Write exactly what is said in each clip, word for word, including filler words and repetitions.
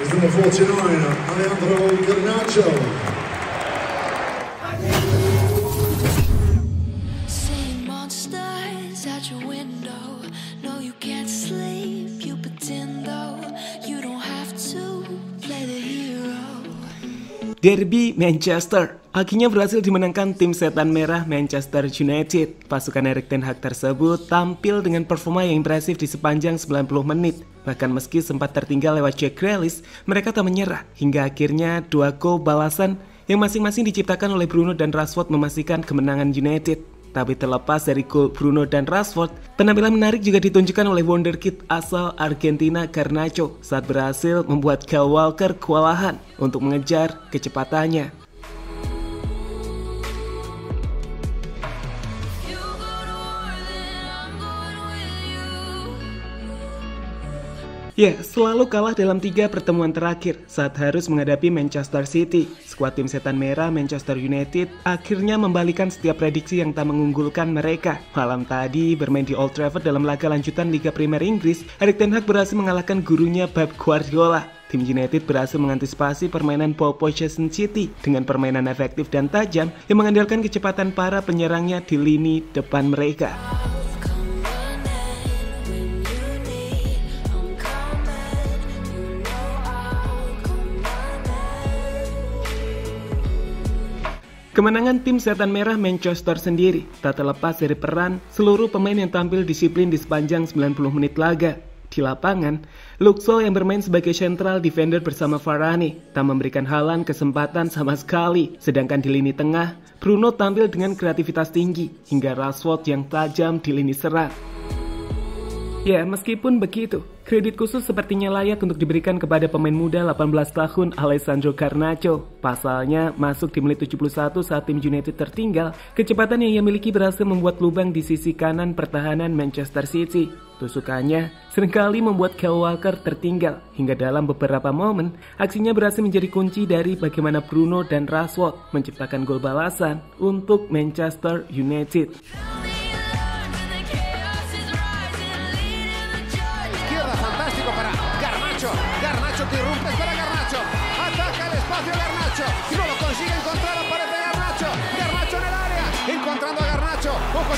Is number forty-nine, Alejandro Garnacho. Derby Manchester akhirnya berhasil dimenangkan tim setan merah Manchester United. Pasukan Erik Ten Hag tersebut tampil dengan performa yang impresif di sepanjang sembilan puluh menit. Bahkan meski sempat tertinggal lewat Jack Grealish, mereka tak menyerah hingga akhirnya dua gol balasan yang masing-masing diciptakan oleh Bruno dan Rashford memastikan kemenangan United. Tapi terlepas dari gol Bruno dan Rashford, penampilan menarik juga ditunjukkan oleh wonderkid asal Argentina Garnacho saat berhasil membuat Kyle Walker kewalahan untuk mengejar kecepatannya. Ya, selalu kalah dalam tiga pertemuan terakhir saat harus menghadapi Manchester City. Skuad tim setan merah Manchester United akhirnya membalikan setiap prediksi yang tak mengunggulkan mereka. Malam tadi bermain di Old Trafford dalam laga lanjutan Liga Primer Inggris, Erik Ten Hag berhasil mengalahkan gurunya Pep Guardiola. Tim United berhasil mengantisipasi permainan Paul Pogba City dengan permainan efektif dan tajam yang mengandalkan kecepatan para penyerangnya di lini depan mereka. Kemenangan tim setan merah Manchester sendiri tak terlepas dari peran seluruh pemain yang tampil disiplin di sepanjang sembilan puluh menit laga. Di lapangan, Lukso yang bermain sebagai central defender bersama Varane tak memberikan Haaland kesempatan sama sekali. Sedangkan di lini tengah, Bruno tampil dengan kreativitas tinggi hingga Rashford yang tajam di lini serang. Ya, meskipun begitu, kredit khusus sepertinya layak untuk diberikan kepada pemain muda delapan belas tahun Alejandro Garnacho. Pasalnya, masuk di menit tujuh puluh satu saat tim United tertinggal, kecepatan yang ia miliki berhasil membuat lubang di sisi kanan pertahanan Manchester City. Tusukannya seringkali membuat Kyle Walker tertinggal, hingga dalam beberapa momen, aksinya berhasil menjadi kunci dari bagaimana Bruno dan Rashford menciptakan gol balasan untuk Manchester United.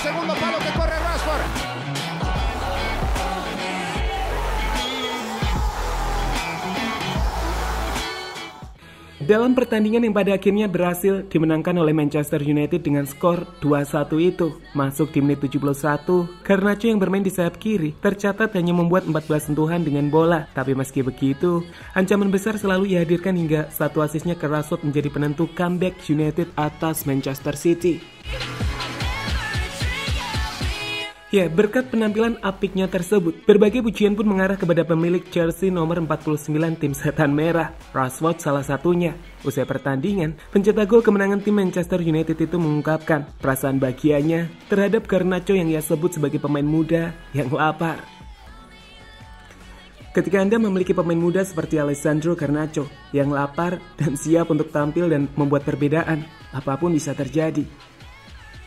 Segundo palo que corre Rashford. Dalam pertandingan yang pada akhirnya berhasil dimenangkan oleh Manchester United dengan skor dua satu itu, masuk di menit tujuh puluh satu, Garnacho yang bermain di sayap kiri tercatat hanya membuat empat belas sentuhan dengan bola. Tapi meski begitu, ancaman besar selalu dihadirkan hingga satu asisnya ke Rashford menjadi penentu comeback United atas Manchester City. Ya, berkat penampilan apiknya tersebut, berbagai pujian pun mengarah kepada pemilik jersey nomor empat puluh sembilan tim setan merah, Rashford salah satunya. Usai pertandingan, pencetak gol kemenangan tim Manchester United itu mengungkapkan perasaan bahagianya terhadap Garnacho yang ia sebut sebagai pemain muda yang lapar. Ketika Anda memiliki pemain muda seperti Alejandro Garnacho yang lapar dan siap untuk tampil dan membuat perbedaan, apapun bisa terjadi.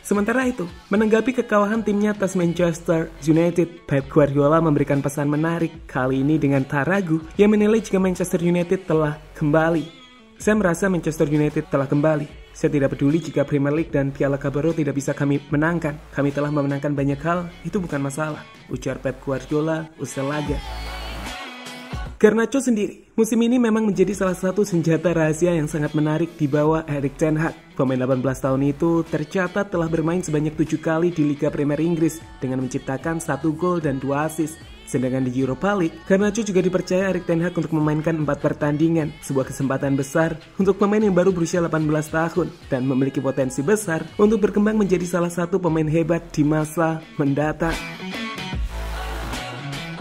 Sementara itu, menanggapi kekalahan timnya atas Manchester United, Pep Guardiola memberikan pesan menarik kali ini dengan tak ragu yang menilai jika Manchester United telah kembali. Saya merasa Manchester United telah kembali. Saya tidak peduli jika Premier League dan Piala Carabao tidak bisa kami menangkan. Kami telah memenangkan banyak hal, itu bukan masalah, ujar Pep Guardiola usai laga. Garnacho sendiri, musim ini memang menjadi salah satu senjata rahasia yang sangat menarik di bawah Erik Ten Hag. Pemain delapan belas tahun itu tercatat telah bermain sebanyak tujuh kali di Liga Primer Inggris dengan menciptakan satu gol dan dua assist. Sedangkan di Europa League, Garnacho juga dipercaya Erik Ten Hag untuk memainkan empat pertandingan, sebuah kesempatan besar untuk pemain yang baru berusia delapan belas tahun dan memiliki potensi besar untuk berkembang menjadi salah satu pemain hebat di masa mendatang.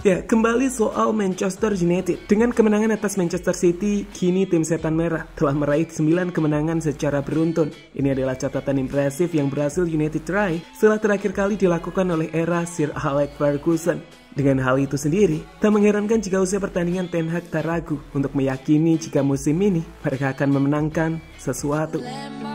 Ya, kembali soal Manchester United. Dengan kemenangan atas Manchester City, kini tim setan merah telah meraih sembilan kemenangan secara beruntun. Ini adalah catatan impresif yang berhasil United raih setelah terakhir kali dilakukan oleh era Sir Alex Ferguson. Dengan hal itu sendiri, tak mengherankan jika usai pertandingan Ten Hag tak ragu untuk meyakini jika musim ini mereka akan memenangkan sesuatu.